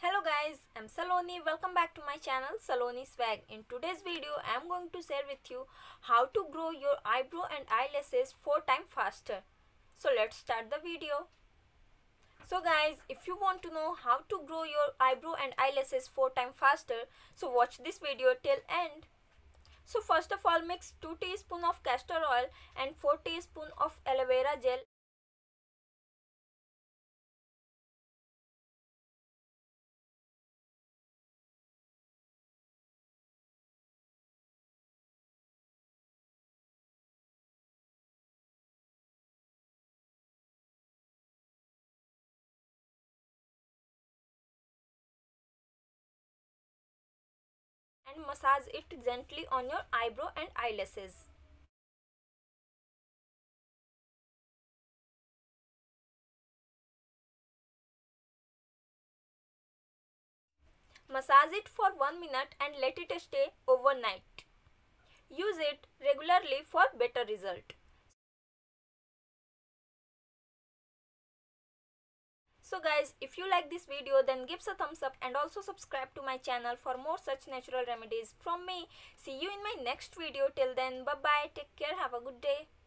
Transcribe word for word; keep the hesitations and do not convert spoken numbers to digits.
Hello guys, I'm Saloni. Welcome back to my channel Saloni Swag. In today's video, I'm going to share with you how to grow your eyebrow and eyelashes four times faster. So let's start the video. So guys, if you want to know how to grow your eyebrow and eyelashes four times faster, so watch this video till end. So first of all, mix two teaspoons of castor oil and four teaspoons of aloe vera gel. And massage it gently on your eyebrow and eyelashes. Massage it for one minute and let it stay overnight. Use it regularly for better result. So guys, if you like this video, then give us a thumbs up and also subscribe to my channel for more such natural remedies from me. See you in my next video. Till then, bye bye, take care, have a good day.